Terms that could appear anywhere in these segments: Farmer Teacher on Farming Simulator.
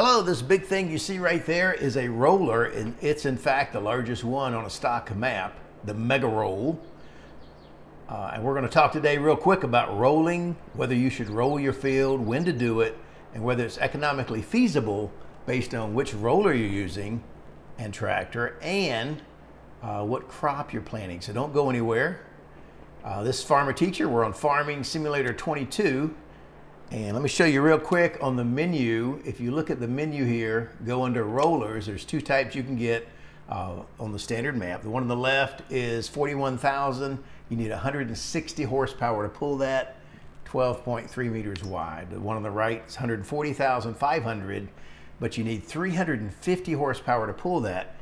Hello, this big thing you see right there is a roller, and it's in fact the largest one on a stock map, the mega roll. And we're going to talk today real quick about rolling, whether you should roll your field, when to do it, and whether it's economically feasible based on which roller you're using and tractor, and what crop you're planting. So don't go anywhere. This is Farmer Teacher. We're on Farming Simulator 22. And let me show you real quick on the menu. If you look at the menu here, go under rollers. There's two types you can get on the standard map. The one on the left is 41,000. You need 160 horsepower to pull that, 12.3 meters wide. The one on the right is 140,500, but you need 350 horsepower to pull that,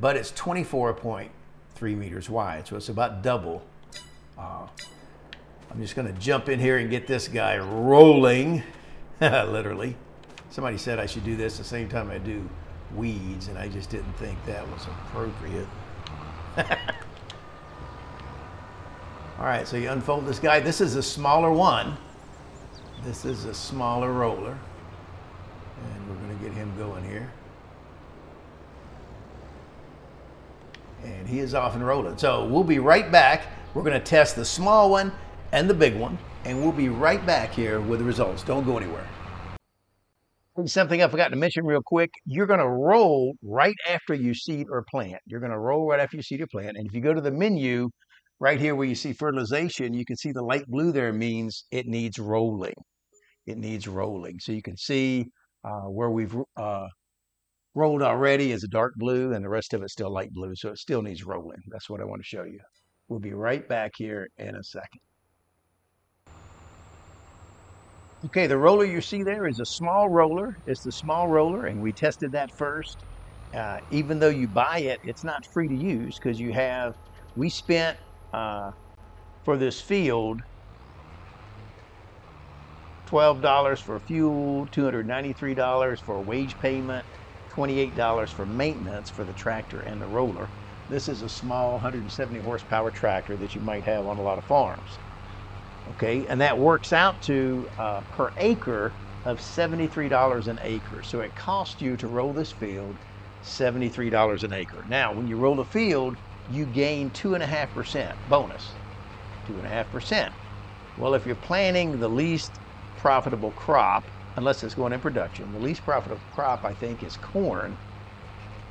but it's 24.3 meters wide, so it's about double. I'm just going to jump in here and get this guy rolling, literally. Somebody said I should do this the same time I do weeds, and I just didn't think that was appropriate. All right, so you unfold this guy. This is a smaller one. This is a smaller roller. And we're going to get him going here. And he is off and rolling. So we'll be right back. We're going to test the small one and the big one, and we'll be right back here with the results. Don't go anywhere. Something I forgot to mention real quick, you're going to roll right after you seed or plant. You're going to roll right after you seed or plant. And if you go to the menu right here where you see fertilization, you can see the light blue there means it needs rolling. It needs rolling. So you can see where we've rolled already is a dark blue, and the rest of it's still light blue. So it still needs rolling. That's what I want to show you. We'll be right back here in a second. Okay, the roller you see there is a small roller. It's the small roller, and we tested that first. Even though you buy it, it's not free to use because you have, we spent for this field $12 for fuel, $293 for a wage payment, $28 for maintenance for the tractor and the roller. This is a small 170 horsepower tractor that you might have on a lot of farms. Okay, and that works out to per acre of $73 an acre. So it costs you to roll this field $73 an acre. Now, when you roll a field, you gain 2.5% bonus, 2.5%. Well, if you're planting the least profitable crop, unless it's going in production, the least profitable crop, I think, is corn.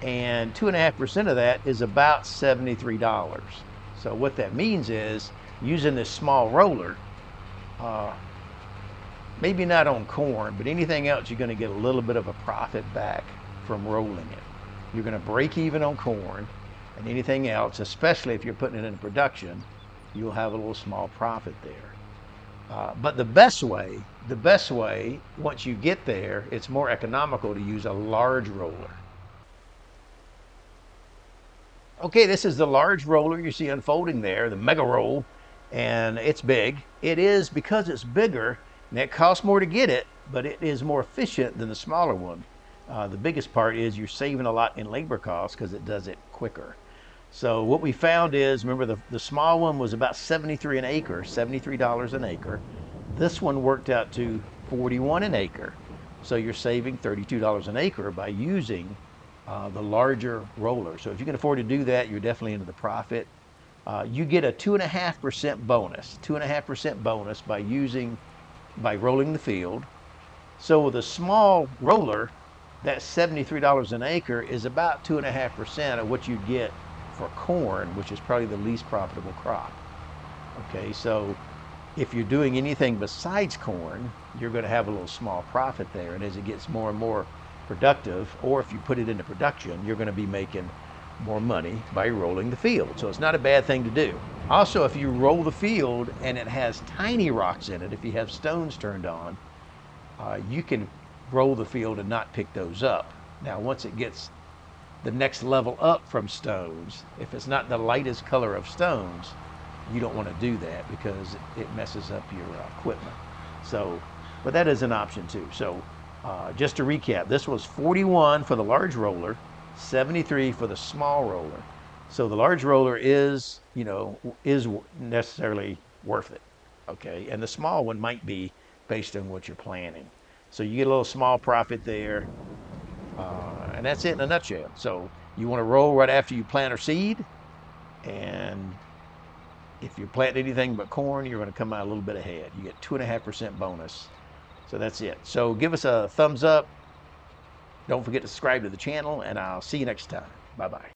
And 2.5% of that is about $73. So what that means is, using this small roller, maybe not on corn, but anything else, you're going to get a little bit of a profit back from rolling it. You're going to break even on corn, and anything else, especially if you're putting it in production, you'll have a little small profit there. But the best way, once you get there, it's more economical to use a large roller. Okay, this is the large roller you see unfolding there, the mega roll, and it's big. It is, because it's bigger, and it costs more to get it, but it is more efficient than the smaller one. The biggest part is you're saving a lot in labor costs because it does it quicker. So what we found is, remember the small one was about $73 an acre, $73 an acre. This one worked out to $41 an acre. So you're saving $32 an acre by using the larger roller. So if you can afford to do that, you're definitely into the profit. You get a 2.5% bonus, 2.5% bonus by rolling the field. So with a small roller, that $73 an acre is about 2.5% of what you get for corn, which is probably the least profitable crop. Okay, so if you're doing anything besides corn, you're going to have a little small profit there. And as it gets more and more productive, or if you put it into production, you're going to be making more money by rolling the field. So it's not a bad thing to do. Also, if you roll the field and it has tiny rocks in it, if you have stones turned on, you can roll the field and not pick those up. Now, once it gets the next level up from stones, if it's not the lightest color of stones, you don't want to do that because it messes up your equipment. So, but that is an option too. So just to recap, this was 41 for the large roller, 73 for the small roller. So the large roller is, you know, is necessarily worth it. Okay, and the small one might be based on what you're planning. So you get a little small profit there, And that's it in a nutshell. So you want to roll right after you plant or seed. And if you plant anything but corn, you're going to come out a little bit ahead. You get 2.5% bonus. So that's it. So give us a thumbs up. Don't forget to subscribe to the channel, and I'll see you next time. Bye-bye.